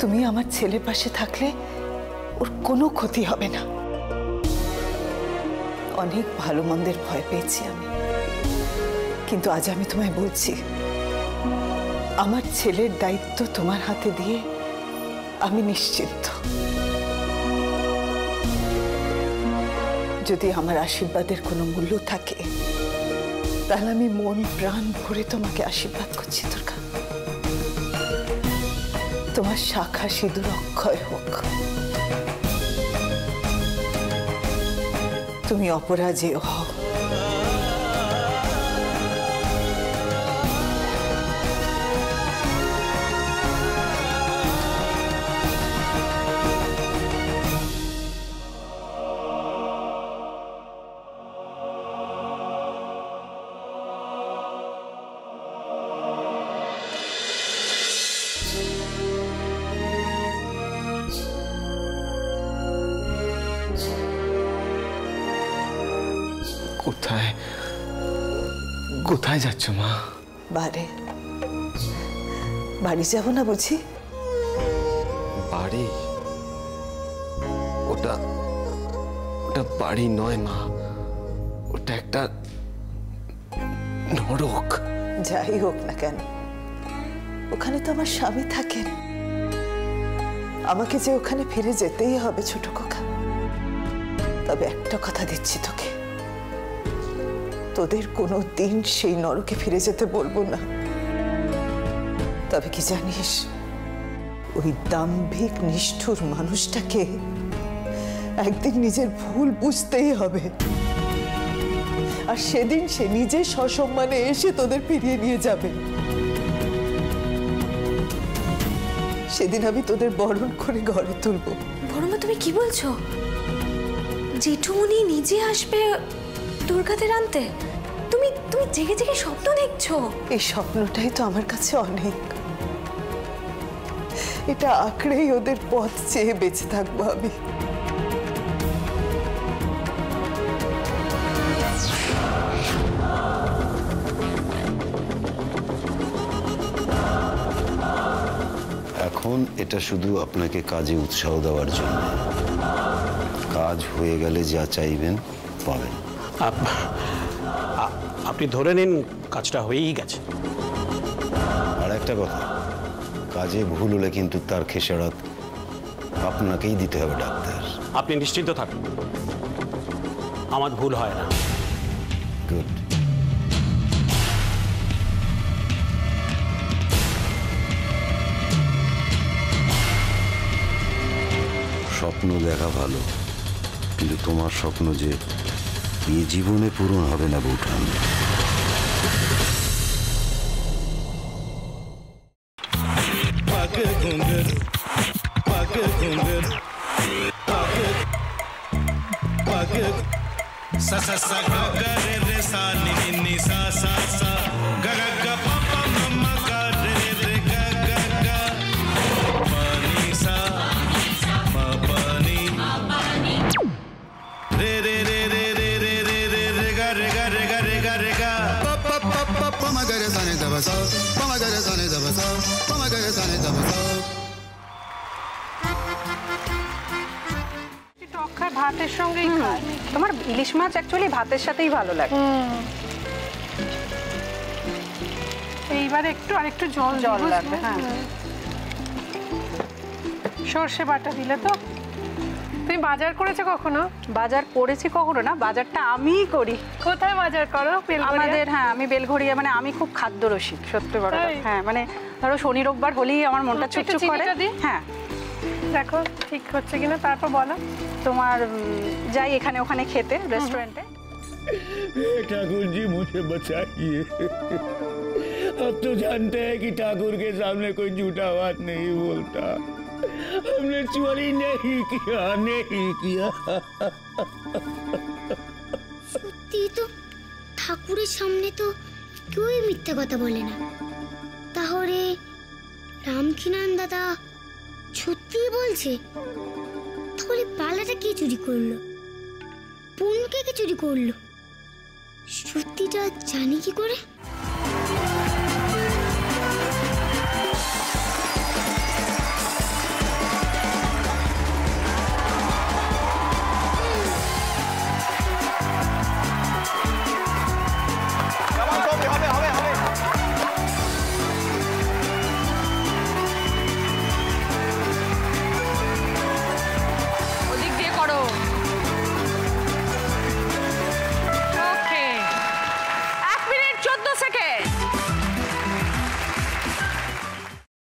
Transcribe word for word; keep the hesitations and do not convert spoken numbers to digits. তুমি আমার ছেলের পাশে থাকলে ওর কোনো ক্ষতি হবে না। অনেক ভালো মন্দের ভয় পেয়েছি আমি, কিন্তু আজ আমি তোমায় বলছি আমার ছেলের দায়িত্ব তোমার হাতে দিয়ে আমি নিশ্চিন্ত। যদি আমার আশীর্বাদের কোনো মূল্য থাকে তাহলে আমি মন প্রাণ ভরে তোমাকে আশীর্বাদ করছি দুর্গা। তোমার শাখা সিঁদুর অক্ষয় হোক, তুমি অপরাজেয় হও। কোথায় কোথায় যাচ্ছ মা? বাড়ি। বাড়ি যাব না বুঝি? বাড়ি? ওটা ওটা বাড়ি নয় মা, ওটা একটা নরক। যাই হোক না কেন, ওখানে তো আমার স্বামী থাকেন, আমাকে যে ওখানে ফিরে যেতেই হবে ছোট খোকা। তবে একটা কথা দিচ্ছি তোকে, তোদের কোনো দিন সেই নরকে ফিরে যেতে বলবো না। তবে কি জানিস, ওই দাম্ভিক নিষ্ঠুর মানুষটাকে একদিন নিজের ভুল বুঝতেই হবে, আর সেদিন সে নিজে সসম্মানে এসে তোদের ফিরিয়ে নিয়ে যাবে। সেদিন আমি তোদের বরণ করে ঘরে তুলবো। বড়মা, তুমি কি বলছো? জেঠুমনি নিজে আসবে দুর্গাদের আনতে? তুমি তুমি জেগে জেগে স্বপ্ন দেখছো? এই স্বপ্নটাই তো আমার কাছে অনেক, এটা আঁকড়েই ওদের পথ চেয়ে বেঁচে থাকবো আমি। এখন এটা শুধু আপনাকে কাজে উৎসাহ দেওয়ার জন্য, কাজ হয়ে গেলে যা চাইবেন পাবেন। আপনি ধরে নিন কাজটা হয়েই গেছে। আর একটা কথা, কাজে ভুল হলে কিন্তু তার খেসারত আপনাকেই দিতে হবে ডাক্তার। আপনি নিশ্চিন্ত থাকুন, আমার ভুল হয় না। গুড। স্বপ্ন দেখা ভালো, কিন্তু তোমার স্বপ্ন যে এই জীবনে পূরণ হবে না বৌঠান। ভাতের সঙ্গে তোমার ইলিশ মাছ অ্যাকচুয়ালি ভাতের সাথেই ভালো লাগে। এইবার একটু আর একটু জল জল লাগবে। হ্যাঁ, সর্ষে বাটা দিলে তো। তুমি বাজার করেছো কখনো? বাজার করেছি কখনো না, বাজারটা আমিই করি। কোথায় বাজার করো? আমাদের, হ্যাঁ আমি বেলঘড়িয়া। মানে আমি খুব খাদ্য রসিক সত্যি বড়। হ্যাঁ, মানে ধরো শনি রোববার হলেই আমার মনটা চুপচুপ করে। হ্যাঁ দেখো ঠিক হচ্ছে কিনা, তারপর বলো। তোমার যাই এখানে ওখানে খেতে রেস্টুরেন্টে। ঠাকুরজি মুঝে বাঁচাইয়ে। अब तो जानते हैं कि ठाकुर के सामने कोई झूठा बात नहीं बोलता। हमने चोरी नहीं किया, नहीं किया। সত্যি তো ঠাকুরের সামনে তো কেউ মিথ্যা কথা বলে না। তাহলে রামকিনান দাদা সত্যি বলছে। তাহলে পালাটা কে চুরি করলো? পুনকে কে চুরি করলো? সত্যিটা জানি কি করে?